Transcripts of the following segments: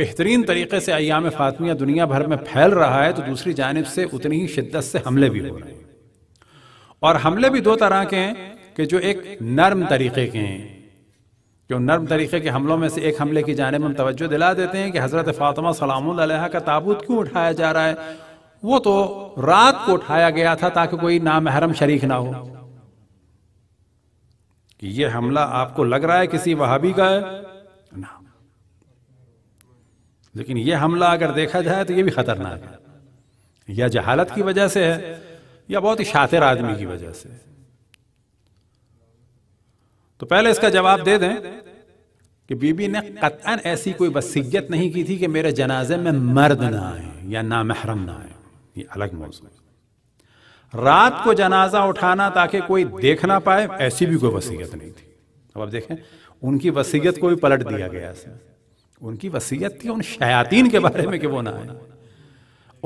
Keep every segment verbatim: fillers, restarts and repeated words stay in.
बेहतरीन तरीके से अय्याम फातमिया दुनिया भर में फैल रहा है, तो दूसरी जानिब से उतनी ही शिद्दत से हमले भी हो रहे हैं। और हमले भी दो तरह के हैं कि जो एक नर्म तरीके के हैं, जो नर्म तरीके के हमलों में से एक हमले की जानिब हम तवज्जो दिला देते हैं कि हज़रत फातिमा सलामुल्लाह अलैहा का ताबूत क्यों उठाया जा रहा है, वो तो रात को उठाया गया था ताकि कोई नामहरम शरीक ना हो। कि ये हमला आपको लग रहा है किसी वहाबी का है ना, लेकिन ये हमला अगर देखा जाए तो ये भी खतरनाक है, या जहालत की वजह से है या बहुत ही शातिर आदमी की वजह से। तो पहले इसका जवाब दे दें कि बीबी ने कतअन ऐसी कोई वसीयत नहीं की थी कि मेरे जनाजे में मर्द ना आए या ना महरम ना आए, ये अलग मौजूद है। रात को जनाजा उठाना ताकि कोई देख ना पाए, ऐसी भी कोई वसीयत नहीं थी। अब आप देखें उनकी वसीयत को भी पलट दिया गया। उनकी वसीयत थी उन शयातीन के बारे में कि वो ना आए,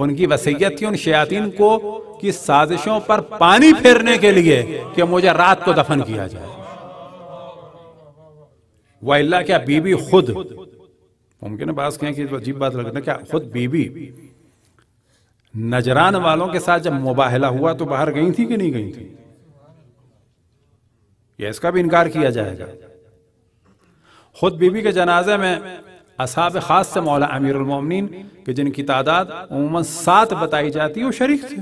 उनकी वसीयत थी उन शयातीन को की साजिशों पर पानी फेरने के लिए कि मुझे रात को दफन किया जाए। वल्ला क्या बीबी खुद, मुमकिन है बात कहें कि अजीब बात लगती है, क्या खुद बीबी नजरान वालों के साथ जब मुबाहला हुआ तो बाहर गई थी कि नहीं गई थी? यह इसका भी इनकार किया जाएगा। खुद बीबी के जनाजे में असहाब खास से मौला अमीरुल मोमिनीन के जिनकी तादाद उमूमन सात बताई जाती है वो शरीक थे।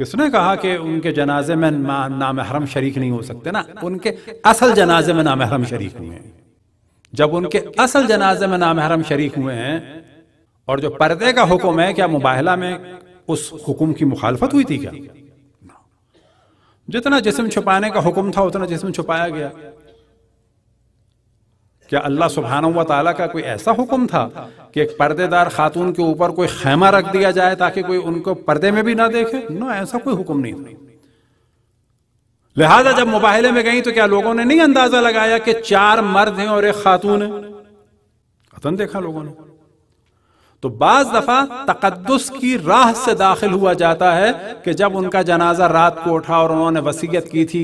किसने कहा कि उनके जनाजे में नामहरम शरीक नहीं हो सकते? ना, उनके असल जनाजे में नामहरम शरीक हुए हैं। जब उनके असल जनाजे में नामहरम शरीक हुए हैं और जो पर्दे का हुक्म है, क्या मुबाहला में उस हुक्म की मुखालफत हुई थी? क्या जितना जिस्म छुपाने का हुक्म था उतना जिस्म छुपाया गया? क्या अल्लाह सुब्हानहू व तआला का कोई ऐसा हुक्म था कि एक पर्देदार खातून के ऊपर कोई खैमा रख दिया जाए ताकि कोई उनको पर्दे में भी ना देखे? ना, ऐसा कोई हुक्म नहीं। लिहाजा जब मुबाहले में गई तो क्या लोगों ने नहीं अंदाजा लगाया कि चार मर्द हैं और एक खातून है? कतन देखा लोगों ने। तो बाज दफा तकद्दुस की राह से दाखिल हुआ जाता है कि जब उनका जनाजा रात को उठा और उन्होंने वसीयत की थी,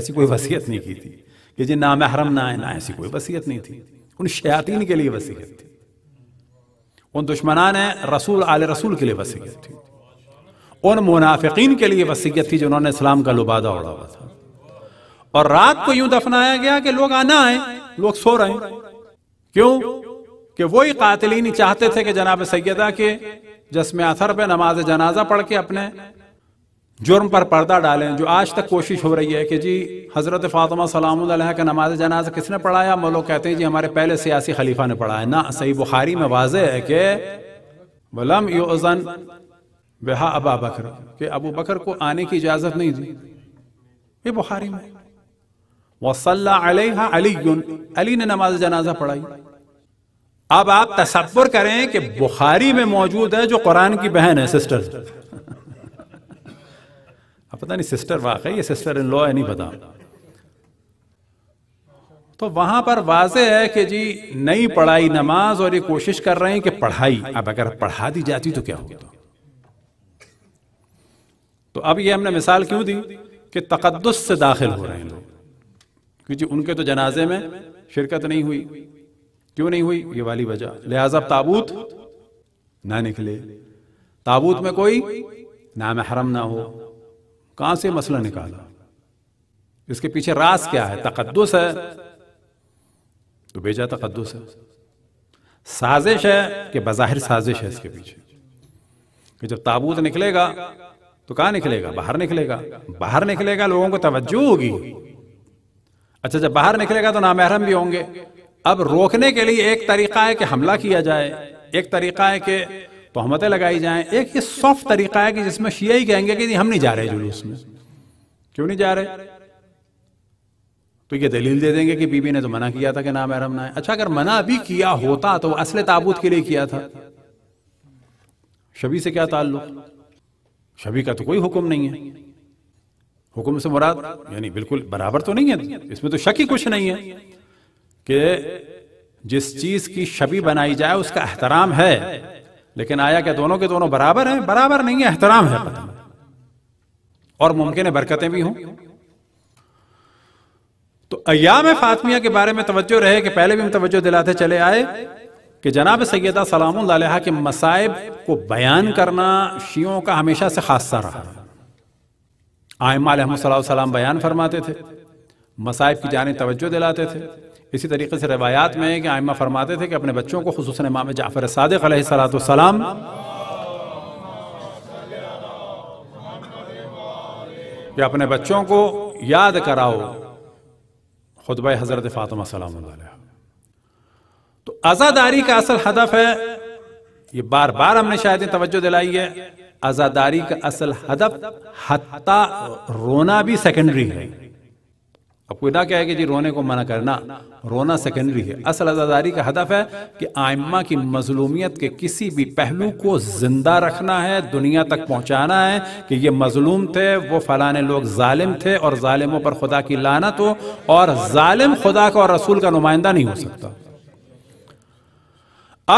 ऐसी कोई वसीयत नहीं की थी कि जी नामहरम ना आए, ना ऐसी कोई वसीयत नहीं थी। उन शयातीन के लिए वसीयत थी, उन दुश्मनान रसूल आले रसूल के लिए वसीयत थी, उन मुनाफिकीन के लिए वसीयत थी जिन्होंने इस्लाम का लुबादा उड़ा हुआ था। और रात को यूं दफनाया गया कि लोग आना आए, लोग सो रहे हैं। क्यों? कि वही कातिलीन चाहते थे कि जनाब सैयदा के जस्म अथर पे नमाज जनाजा पढ़ के अपने जुर्म पर पर्दा डालें, जो आज तक कोशिश हो रही है कि जी हज़रत फातिमा सलामुल्लाह अलैहा का नमाज जनाजा किसने पढ़ाया? मौलो कहते हैं जी हमारे पहले सियासी खलीफा ने पढ़ाया। ना, सही बुखारी में वाज़े है कि वलम युअज़न बिहा अबा बकर, कि अबू बकर को आने की इजाज़त नहीं दी। ये बुखारी में। वसल्ला अलैहा अलीयुन, अली ने नमाज जनाजा पढ़ाई। अब आप तसव्वुर करें कि बुखारी में मौजूद है जो कुरान की बहन है, सिस्टर। अब पता नहीं सिस्टर वाकई ये सिस्टर इन लॉ है, नहीं पता। तो वहां पर वाजे है कि जी नहीं पढ़ाई नमाज, और ये कोशिश कर रहे हैं कि पढ़ाई। अब अगर पढ़ा दी जाती तो क्या होता? तो अब ये हमने मिसाल क्यों दी कि तकद्दुस से दाखिल हो रहे हैं लोग, क्योंकि उनके तो जनाजे में शिरकत नहीं हुई। क्यों नहीं हुई? ये वाली वजह। लिहाजा ताबूत ना निकले, ताबूत में कोई नामहरम ना हो। कहां से मसला निकाला? इसके पीछे राज क्या है? तकद्दुस है, तो बेजा तकद्दुस है। साजिश है कि बज़ाहिर साजिश है इसके पीछे, कि जब ताबूत निकलेगा तो कहां निकलेगा? बाहर निकलेगा। बाहर निकलेगा, लोगों को तवज्जो होगी। अच्छा, जब बाहर निकलेगा तो नामहरम भी होंगे। अब रोकने के लिए एक तरीका है कि हमला किया जाए, एक तरीका है कि तोहमतें लगाई जाएं, एक ये सॉफ्ट तरीका है कि जिसमें शिया ही कहेंगे कि हम नहीं जा रहे जुलूस में। क्यों नहीं जा रहे? तो ये दलील दे देंगे कि बीबी ने तो मना किया था कि नामहरम ना आए। अच्छा, अगर मना भी किया होता तो असले ताबूत के लिए किया था, शबी से क्या ताल्लुक? शबी का तो कोई हुक्म नहीं है। हुक्म से मुराद यानी बिल्कुल बराबर तो नहीं है, इसमें तो शक ही कुछ नहीं है कि जिस चीज की शबी बनाई जाए उसका एहतराम है। लेकिन आया क्या दोनों के दोनों बराबर हैं? बराबर नहीं है, एहतराम है, पता और मुमकिन है बरकतें भी हों। तो अय्याम फातमिया के बारे में तवज्जो रहे कि पहले भी हम तवज्जो दिलाते चले आए कि जनाब सैयदा सलामुल्लाह अलैहा के मसाइब को बयान करना शियों का हमेशा से खासा रहा। आइम्मा अलैहिमुस्सलातु वस्सलाम बयान फरमाते थे, मसाइब की जानिब तवज्जो दिलाते थे। इसी तरीके से रवायात में है कि आइम्मा फरमाते थे कि अपने बच्चों को खुसूसन इमाम जाफ़र सादिक़ अलैहिस्सलातु वस्सलाम कि अपने बच्चों को याद कराओ खुतबा हज़रत फ़ातिमा सलामुल्लाह अलैहा। तो आज़ादारी का असल हदफ है, ये बार बार हमने शायद तवज्जो दिलाई है, आज़ादारी का असल हदफ हत्ता रोना भी सेकेंडरी है। अब कोई ना कहे कि जी रोने को मना करना, रोना सेकेंडरी है। असल आज़ादारी का हदफ है कि आइम्मा की मजलूमियत के किसी भी पहलू को जिंदा रखना है, दुनिया तक पहुंचाना है कि ये मजलूम थे, वो फलाने लोग जालिम थे और जालिमों पर खुदा की लानत हो, और जालिम खुदा का और रसूल का नुमाइंदा नहीं हो सकता।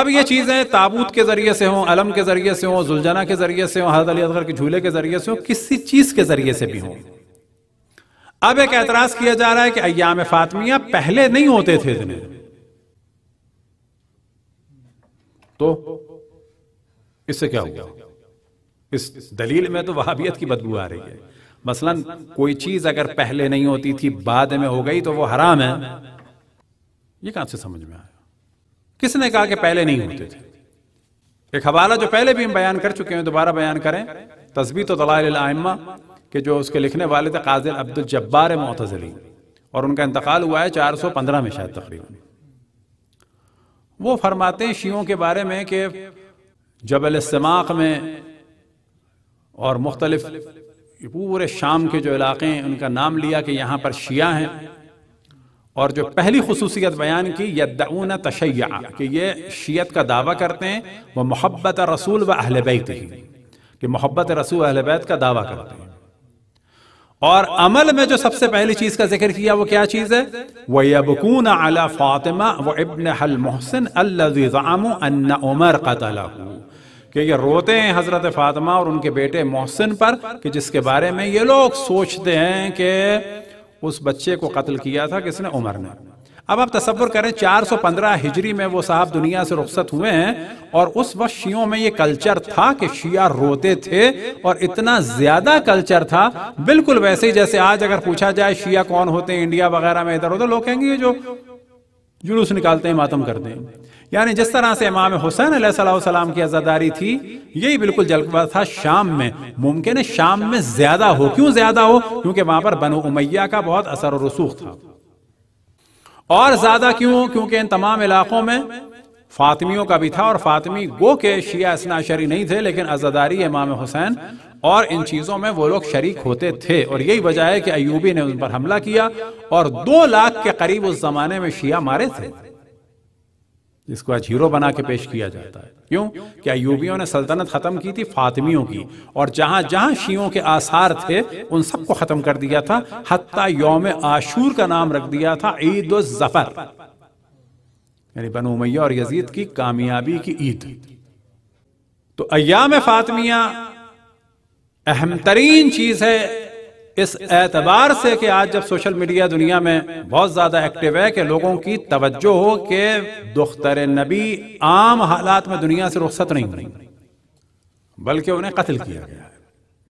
अब ये चीज़ें ताबूत के ज़रिए से हों, अलम के ज़रिए से हों, जुलजना के ज़रिए से हों, हज़रत अली असगर के झूले के ज़रिए से हों, किसी चीज़ के ज़रिए से भी हों। अब एक एतराज़ किया जा रहा है कि अय्याम फातमिया पहले नहीं होते थे इतने, तो इससे क्या होगा? इस दलील में तो वहाबियत की बदबू आ रही है। मसलन कोई चीज अगर पहले नहीं होती थी बाद में हो गई तो वो हराम है, ये कहां से समझ में आया? किसने कहा कि पहले नहीं होते थे? एक हवाला जो पहले भी हम बयान कर चुके हैं, दोबारा बयान करें, तस्बीत और दलाइल आइम्मा कि जो उसके लिखने वाले थे काज़ी अब्दुल जब्बार मोतज़ली, और उनका इंतकाल हुआ है चार सौ पंद्रह में शायद तकरीबन। वो फरमाते हैं शियों के बारे में कि जबल समाक में और मुख्तलिफ पूरे शाम के जो इलाक़े हैं उनका नाम लिया कि यहाँ पर शिया हैं, और जो पहली खसूसियत बयान की यद्दऊन तशय्या कि ये शियत का दावा करते हैं, वह मोहब्बत रसूल व अहल बैत ही कि मोहब्बत रसूल अहल बैत का दावा करते हैं। और अमल में जो सबसे पहली चीज का जिक्र किया वो क्या चीज है? वयबकून अला फातिमा व इब्नहल मुहसिन अल्लज़ी ज़अमू अन्न उमर क़तलहू कि ये रोते हैं हजरत फातिमा और उनके बेटे मोहसिन पर कि जिसके बारे में ये लोग सोचते हैं कि उस बच्चे को कत्ल किया था किसने? उमर ने। अब आप तसव्वुर करें चार सौ पंद्रह हिजरी में वो साहब दुनिया से रुखसत हुए हैं, और उस वक्त शियों में ये कल्चर था कि शिया रोते थे, और इतना ज्यादा कल्चर था, बिल्कुल वैसे ही जैसे आज अगर पूछा जाए शिया कौन होते हैं इंडिया वगैरह में इधर उधर, लोग कहेंगे ये जो जुलूस निकालते हैं, मातम करते हैं। यानी जिस तरह से इमाम हुसैन अलैहिस्सलाम की आज़ादारी थी, यही बिल्कुल जलवा था शाम में। मुमकिन है शाम में ज्यादा हो, क्यों ज्यादा हो? क्योंकि वहां पर बनु उमैया का बहुत असर और रसूख था। और ज्यादा क्यों? क्योंकि इन तमाम इलाकों में फातिमियों का भी था, और फातिमी गो के शिया इस्नाशरी नहीं थे, लेकिन आज़ादारी इमाम हुसैन और इन चीज़ों में वो लोग शरीक होते थे। और यही वजह है कि अयूबी ने उन पर हमला किया और दो लाख के करीब उस जमाने में शिया मारे थे, जिसको आज हीरो बना के पेश किया जाता है। क्यों? कि अयूबियों ने सल्तनत खत्म की थी फातिमियों की, और जहां जहां शियों के आसार थे उन सबको खत्म कर दिया था। हत्ता यौम आशूर का नाम रख दिया था ईद उल ज़फ़र, यानी बनु उमैया और यजीद की कामयाबी की ईद। तो अय्याम फातिमिया अहम तरीन चीज है इस एतबार से कि आज जब सोशल मीडिया दुनिया में बहुत ज़्यादा एक्टिव है कि लोगों की तवज्जो हो कि दुख्तर नबी आम हालात में दुनिया से रुखसत नहीं हुई, बल्कि उन्हें कत्ल किया गया।